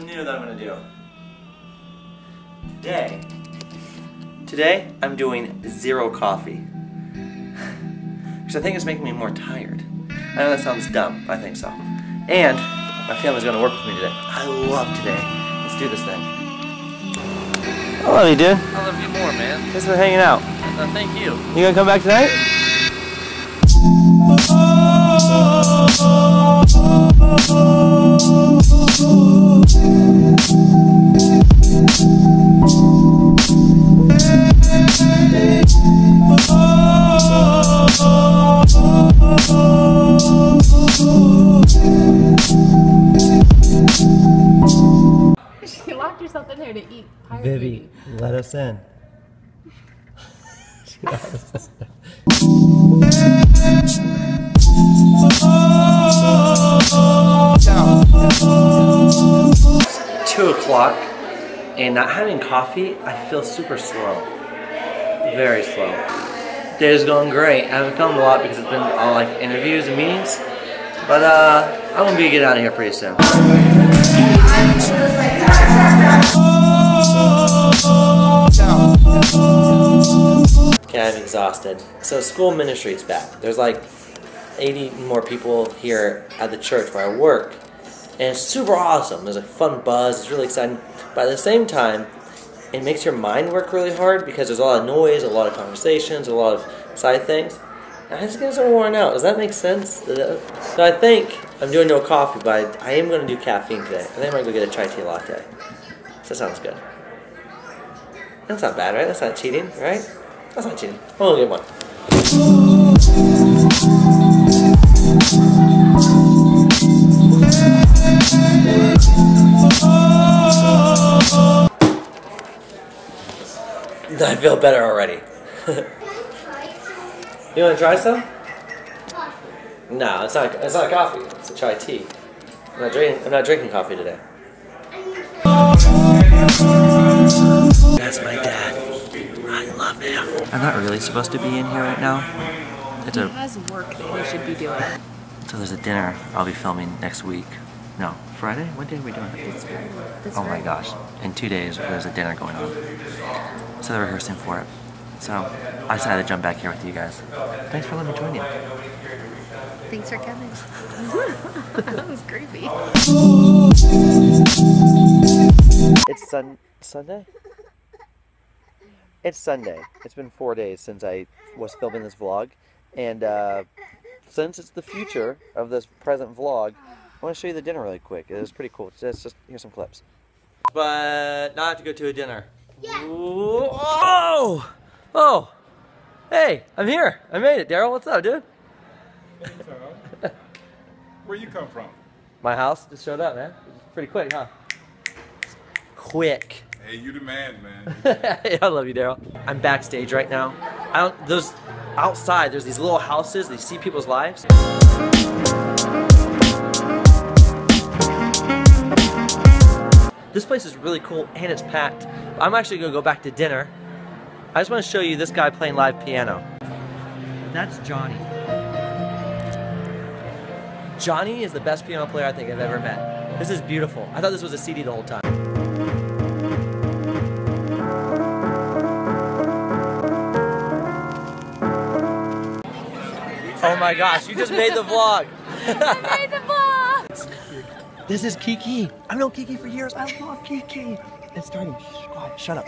something new that I'm gonna do. Today I'm doing zero coffee. Because I think it's making me more tired. I know that sounds dumb, but I think so. And my family's gonna work with me today. I love today. Let's do this thing. I love you, dude. I love you more, man. Thanks for hanging out. Thank you. You gonna come back tonight? She locked herself in there to eat pirate Vivi, food. Let us in. She locked us in. It's 2 o'clock and not having coffee, I feel super slow. Very slow. Day's going great. I haven't filmed a lot because it's been all like interviews and meetings. But I'm gonna be getting out of here pretty soon. Okay, I'm exhausted. So school ministry's back. There's like 80 more people here at the church where I work, and it's super awesome. There's a fun buzz, it's really exciting, but at the same time it makes your mind work really hard because there's a lot of noise, a lot of conversations, a lot of side things, and I just get so worn out. Does that make sense? So I think I'm doing no coffee, but I am going to do caffeine today. I think I might go get a chai tea latte. So that sounds good. That's not bad, right? That's not cheating, right? That's not cheating. I'm going to get one. I feel better already. You want to try some? Coffee. No, it's not coffee. It's a chai tea. I'm not drinking coffee today. That's my dad. I love him. I'm not really supposed to be in here right now. He has work that he should be doing. So there's a dinner I'll be filming next week. No, Friday? What day are we doing? Oh my gosh. In 2 days there's a dinner going on. So they're rehearsing for it. So I decided to jump back here with you guys. Thanks for letting me join you. Thanks for coming. That was creepy. It's Sunday? It's Sunday. It's been 4 days since I was filming this vlog. And since it's the future of this present vlog, I want to show you the dinner really quick. It was pretty cool. Just here's some clips. But now I have to go to a dinner. Yeah. Ooh, oh! Oh! Hey, I'm here. I made it, Daryl. What's up, dude? What's up? Where you come from? My house. Just showed up, man. Pretty quick, huh? Quick. Hey, you the man, man. Hey, I love you, Daryl. I'm backstage right now. Those outside, there's these little houses. They see people's lives. This place is really cool and it's packed. I'm actually gonna go back to dinner. I just want to show you this guy playing live piano. That's Johnny. Johnny is the best piano player I think I've ever met. This is beautiful. I thought this was a CD the whole time. Oh my gosh, you just made the vlog. I made the vlog! This is Kiki. I've known Kiki for years. I love Kiki. It's starting. Quiet. Shut up.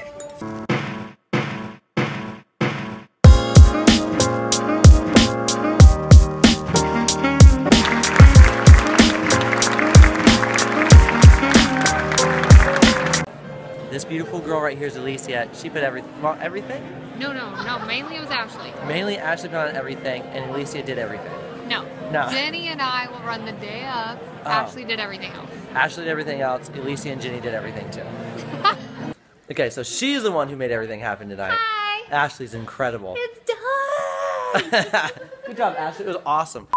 This beautiful girl right here is Alicia. She put everything. Well, everything? No. Mainly it was Ashley. Mainly Ashley put on everything, and Alicia did everything. No. Jenny and I will run the day up. Oh. Ashley did everything else. Ashley did everything else. Alicia and Ginny did everything too. Okay, so she's the one who made everything happen tonight. Hi. Ashley's incredible. It's done. Good job, Ashley. It was awesome.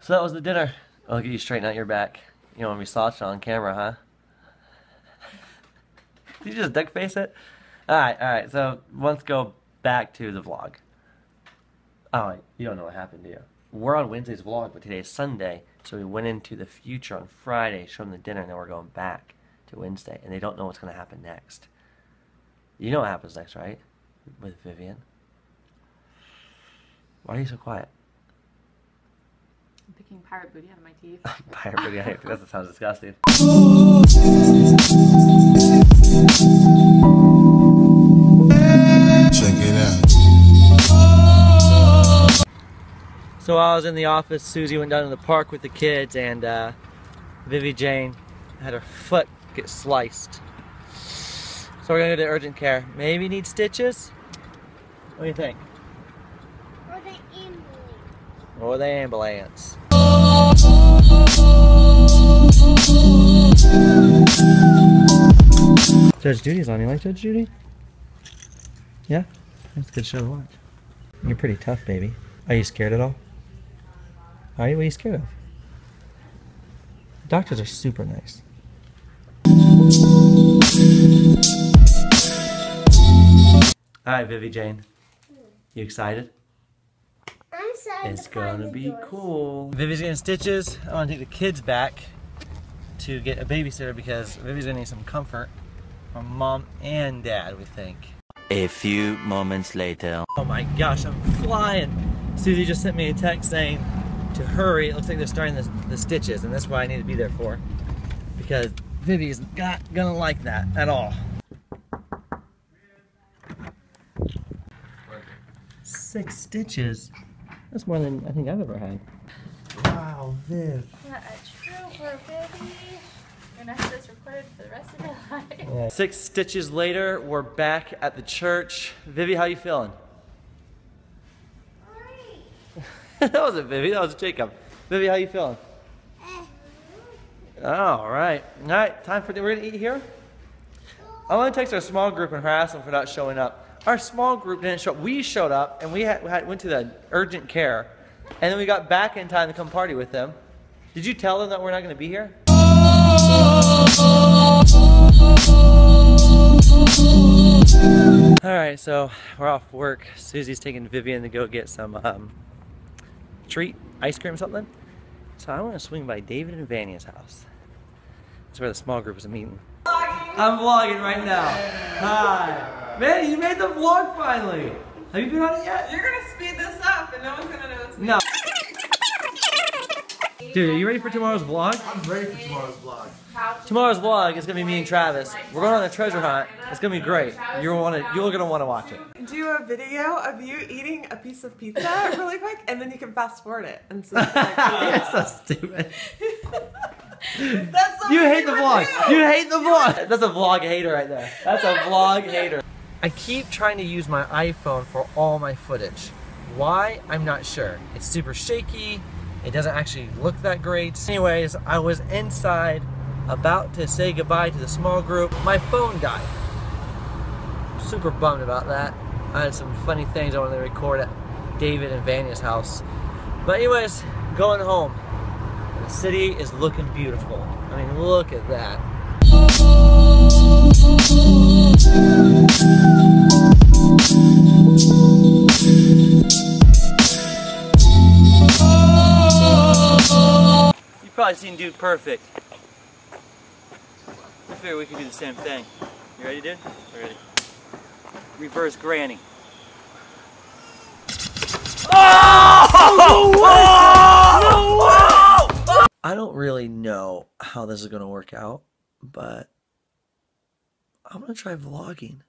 So that was the dinner. I'll get you straighten out your back. You don't want me slouched on camera, huh? Did you just duck face it? All right. So let's go back to the vlog. Oh, you don't know what happened, do you? We're on Wednesday's vlog, but today is Sunday, so we went into the future on Friday, showed them the dinner, and then we're going back to Wednesday, and they don't know what's going to happen next. You know what happens next, right? With Vivian. Why are you so quiet? I'm picking pirate booty out of my teeth. Pirate booty out of your teeth? That sounds disgusting. Check it out. So while I was in the office, Susie went down to the park with the kids, and Vivi Jane had her foot get sliced. So we're going to go to urgent care. Maybe need stitches? What do you think? Or the ambulance. Or the ambulance. Judge Judy's on. You like Judge Judy? Yeah? That's a good show to watch. You're pretty tough, baby. Are you scared at all? Are you? What are you scared of? Doctors are super nice. Alright, Vivi Jane. You excited? I'm excited. It's gonna be cool. Vivi's getting stitches. I wanna take the kids back to get a babysitter because Vivi's gonna need some comfort from mom and dad, we think. A few moments later. Oh my gosh, I'm flying! Susie just sent me a text saying to hurry. It looks like they're starting the stitches, and that's why I need to be there for. Because Vivi's not gonna like that at all. 6 stitches. That's more than I think I've ever had. Wow, Viv. What a trooper, Vivi. You're not just recorded for the rest of your life. Yeah. 6 stitches later, we're back at the church. Vivi, how you feeling? Great. That wasn't Vivi, that was Jacob. Vivi, how you feeling? Alright. Alright, time for dinner. We're gonna eat here? I want to text our small group and harass them for not showing up. Our small group didn't show up. We showed up, and we went to the urgent care, and then we got back in time to come party with them. Did you tell them that we're not going to be here? All right, so we're off work. Susie's taking Vivian to go get some treat, ice cream, something. So I want to swing by David and Vania's house. That's where the small group is meeting. I'm vlogging right now. Hi. Man, you made the vlog finally. Have you been on it yet? You're gonna speed this up and no one's gonna know it's me. No. Dude, are you ready for tomorrow's vlog? I'm ready for tomorrow's vlog. Tomorrow's vlog is gonna be me and Travis. We're going on a treasure hunt. It's gonna be great. You're gonna wanna watch it. Do a video of you eating a piece of pizza really quick and then you can fast forward it. And so it's like, you're so stupid. You hate the vlog. You hate the vlog. That's a vlog hater right there. That's a vlog hater. I keep trying to use my iPhone for all my footage. Why? I'm not sure. It's super shaky. It doesn't actually look that great. Anyways, I was inside about to say goodbye to the small group. My phone died. I'm super bummed about that. I had some funny things I wanted to record at David and Vania's house. But anyways, going home. The city is looking beautiful. I mean, look at that. You've probably seen Dude Perfect. I figure we could do the same thing. You ready, dude? We're ready. Reverse granny. Oh! No way! I don't really know how this is going to work out, but I'm going to try vlogging.